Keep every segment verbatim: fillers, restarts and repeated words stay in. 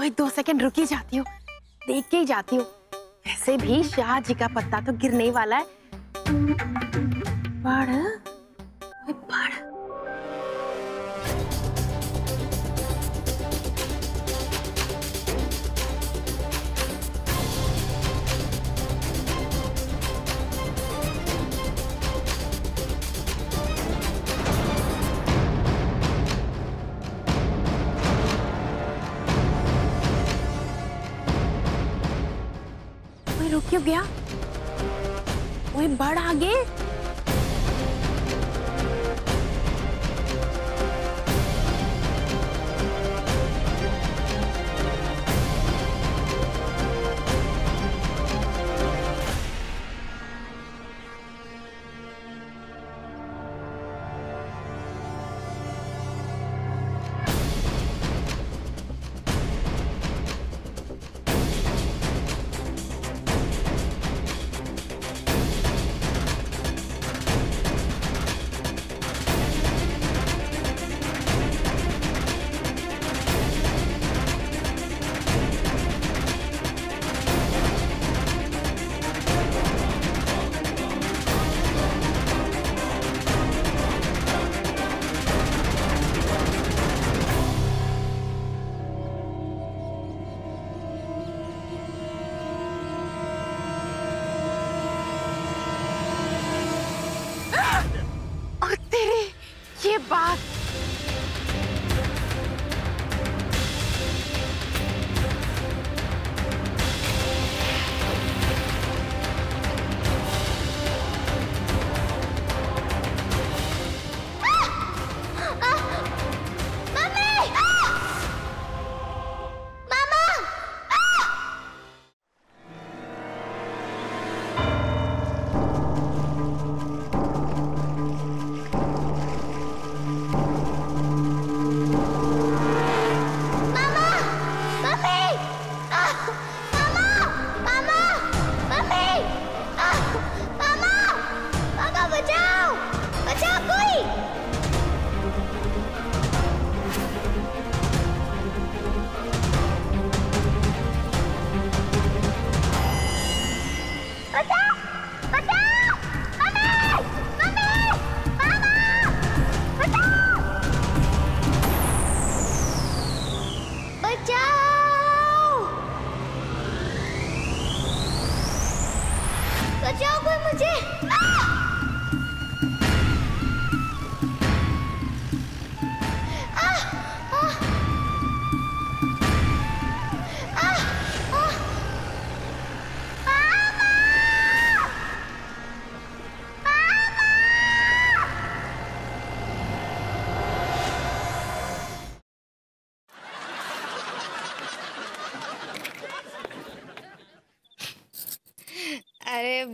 तो एक दो सेकंड रुकी जाती हो, देख के ही जाती हो। वैसे भी शाह जी का पत्ता तो गिरने ही वाला है। पढ़ पढ़ रुक क्यों गया? वो बढ़ आगे।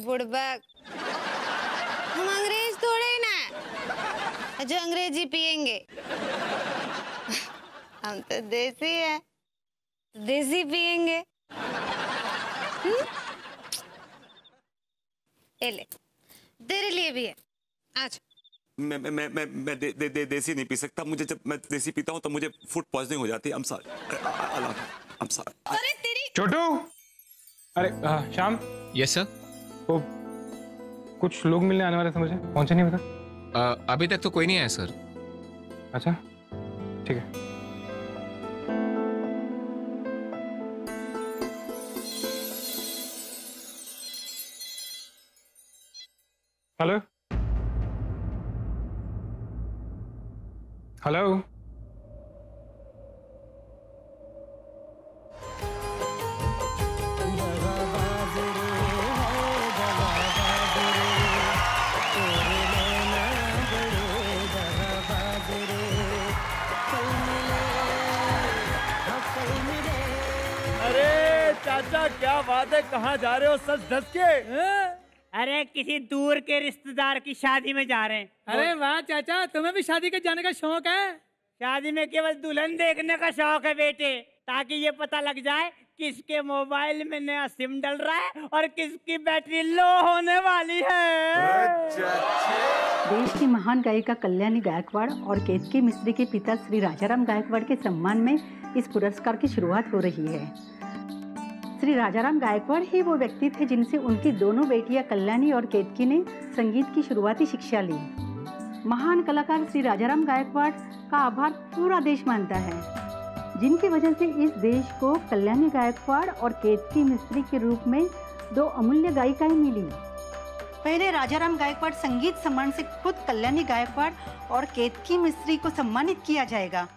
बुड़बक, हम अंग्रेज थोड़े ही ना जो अंग्रेजी पिएंगे, हम तो देसी है, देसी पिएंगे। ए ले, तेरे लिए भी है। आज मैं मैं मैं मैं दे, दे, दे, देसी नहीं पी सकता। मुझे जब मैं देसी पीता हूँ तो मुझे फूड पॉइजनिंग हो जाती है। अरे तेरी छोटू। अरे श्याम। Yes sir. तो कुछ लोग मिलने आने वाले थे, मुझे पहुंचे नहीं पता। आ, अभी तक तो कोई नहीं आया सर। अच्छा ठीक है। हेलो हेलो क्या बात है, कहाँ जा रहे हो सच धस के? अरे किसी दूर के रिश्तेदार की शादी में जा रहे हैं। अरे वाह चाचा, तुम्हें भी शादी के जाने का शौक है? शादी में केवल दुल्हन देखने का शौक है बेटे, ताकि ये पता लग जाए किसके मोबाइल में नया सिम डल रहा है और किसकी बैटरी लो होने वाली है। देश की महान गायिका कल्याणी गायकवाड़ और केतकी मिस्त्री के पिता श्री राजाराम गायकवाड़ के सम्मान में इस पुरस्कार की शुरुआत हो रही है। श्री राजाराम गायकवाड़ ही वो व्यक्ति थे जिनसे उनकी दोनों बेटियां कल्याणी और केतकी ने संगीत की शुरुआती शिक्षा ली। महान कलाकार श्री राजाराम गायकवाड़ का आभार पूरा देश मानता है, जिनकी वजह से इस देश को कल्याणी गायकवाड़ और केतकी मिस्त्री के रूप में दो अमूल्य गायिकाएं मिली। पहले राजाराम गायकवाड़ संगीत सम्मान से खुद कल्याणी गायकवाड़ और केतकी मिस्त्री को सम्मानित किया जाएगा।